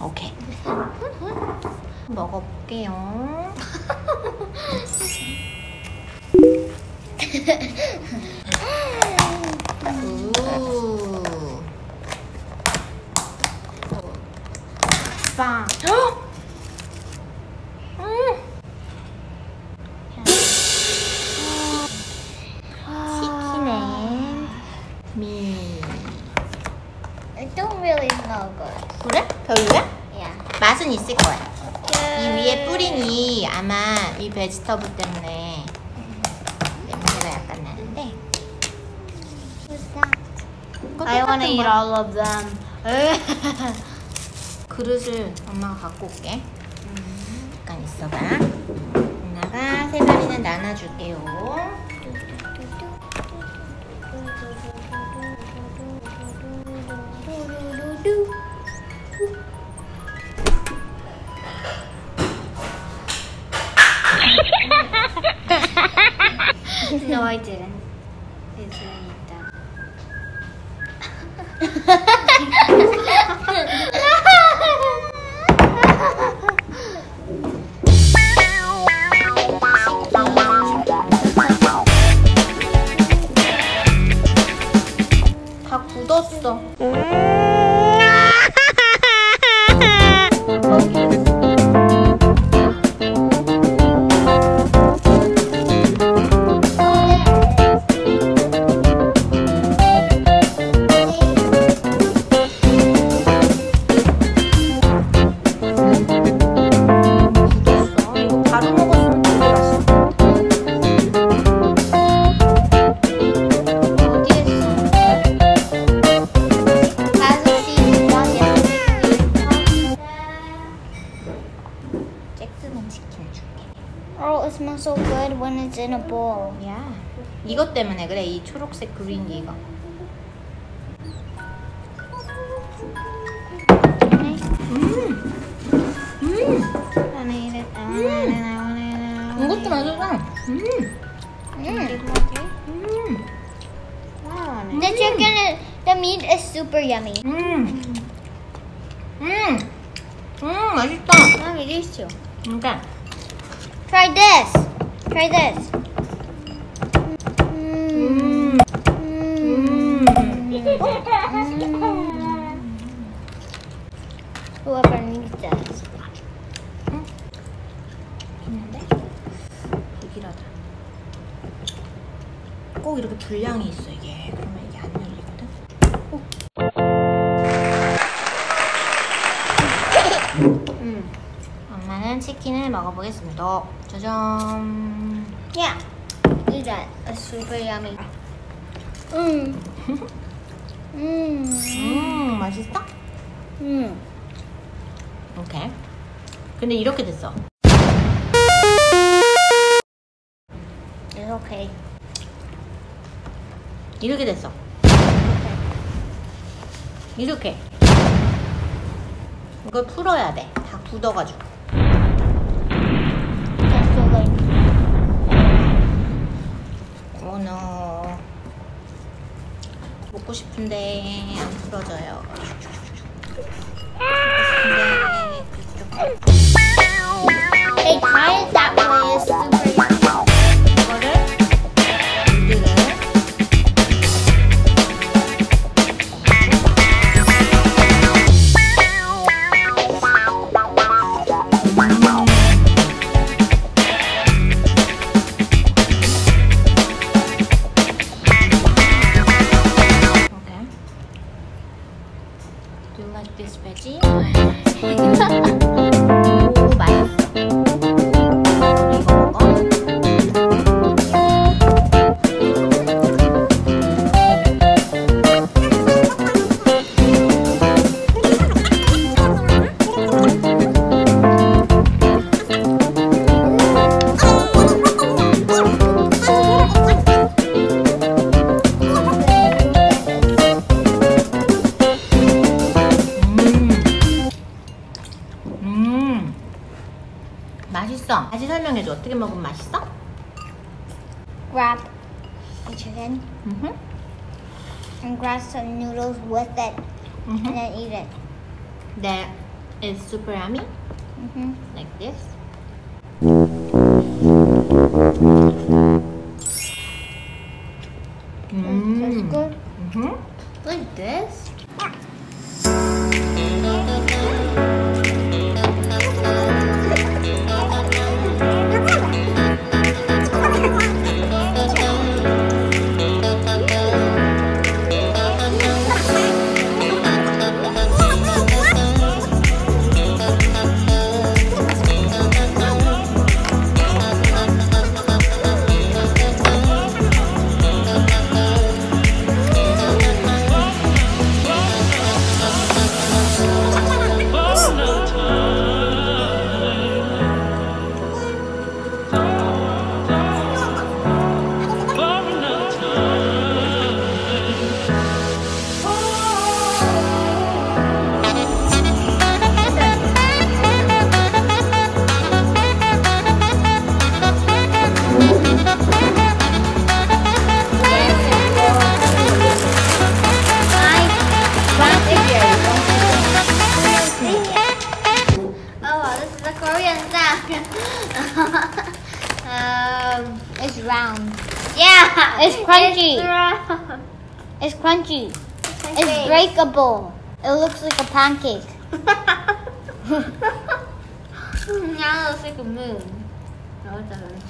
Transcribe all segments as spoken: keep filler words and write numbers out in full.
오케이. 먹어볼게요. 빵. 별로야? Yeah. 맛은 있을 거야. Okay. 이 위에 뿌린이 아마 이 베지터블 때문에 냄새가 약간 나는데. I wanna eat all of them. 그릇을 엄마가 갖고 올게. 잠깐 있어봐. 누나가 세 마리는 나눠줄게요. No, I didn't. It's eat that. 다 굳었어. So good when it's in a bowl. Yeah. 이것 때문에 그래. 이 초록색 그린 이거. 음. 음. 음. 이것도 맛있어. 음. 음. 음. The chicken is, the meat is super yummy. 음. 음. 음, 맛있다. 아, 맛있어. 그러니까 Try this. Try this. Mm. Mm. Mm. Mm. Whoever needs that. 응? 있는데? 불길하다. 꼭 이렇게 불량이 있어 이게. 그러면 이게 안 열리거든. 오. 음. 엄마는 치킨을 먹어보겠습니다. 짜잔. Yeah, do that. It's super yummy. 음. 음. 음, 맛있어? 음. 오케이. 근데 이렇게 됐어. It's okay. 이렇게 됐어. Okay. 이렇게. 이걸 풀어야 돼. 다 굳어가지고. 오너 먹고 싶은데 안 풀어져요. They tried that way. It's super yummy. 이거를 이거를 맛있어. 다시 설명해줘. 어떻게 먹으면 맛있어? Grab the chicken mm-hmm. and grab some noodles with it mm-hmm. and then eat it. 네. is super yummy. Mm-hmm. Like this. Mm. That's good. Mm-hmm. Like this. um, it's round. Yeah, it's crunchy. It's, round. It's crunchy. It's crunchy. It's breakable. It looks like a pancake. Now it looks like a moon. No, it doesn't.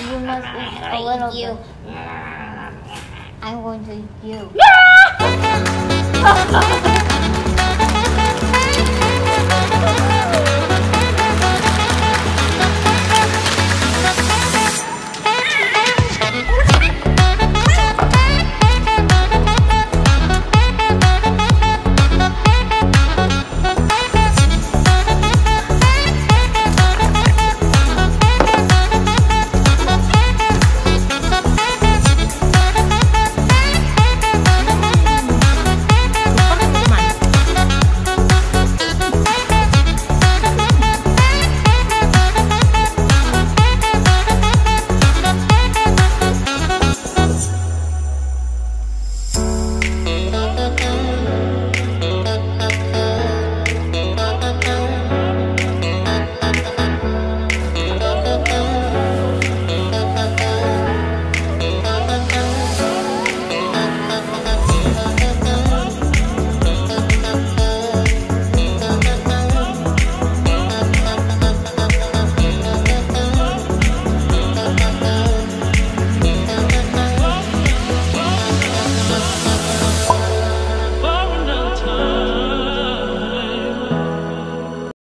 You must eat a little bit. I'm going to eat you.